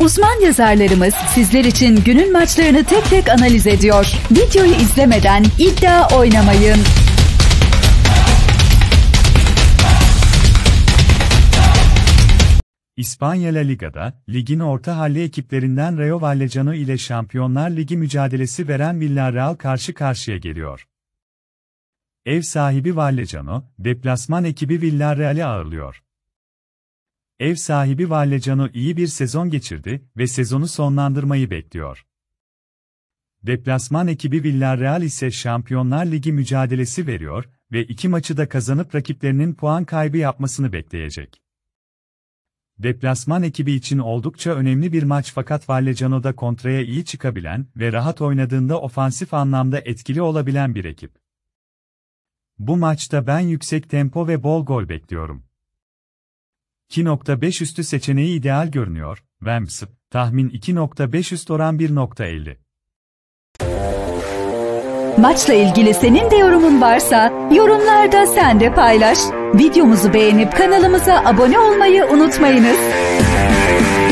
Uzman yazarlarımız sizler için günün maçlarını tek tek analiz ediyor. Videoyu izlemeden iddia oynamayın. İspanya La Liga'da, ligin orta halli ekiplerinden Rayo Vallecano ile Şampiyonlar Ligi mücadelesi veren Villarreal karşı karşıya geliyor. Ev sahibi Vallecano, deplasman ekibi Villarreal'i ağırlıyor. Ev sahibi Vallecano iyi bir sezon geçirdi ve sezonu sonlandırmayı bekliyor. Deplasman ekibi Villarreal ise Şampiyonlar Ligi mücadelesi veriyor ve iki maçı da kazanıp rakiplerinin puan kaybı yapmasını bekleyecek. Deplasman ekibi için oldukça önemli bir maç, fakat Vallecano'da kontraya iyi çıkabilen ve rahat oynadığında ofansif anlamda etkili olabilen bir ekip. Bu maçta ben yüksek tempo ve bol gol bekliyorum. 2.5 üstü seçeneği ideal görünüyor. Wemps, tahmin 2.5 üst oran 1.50. Maçla ilgili senin de yorumun varsa yorumlarda sen de paylaş. Videomuzu beğenip kanalımıza abone olmayı unutmayınız.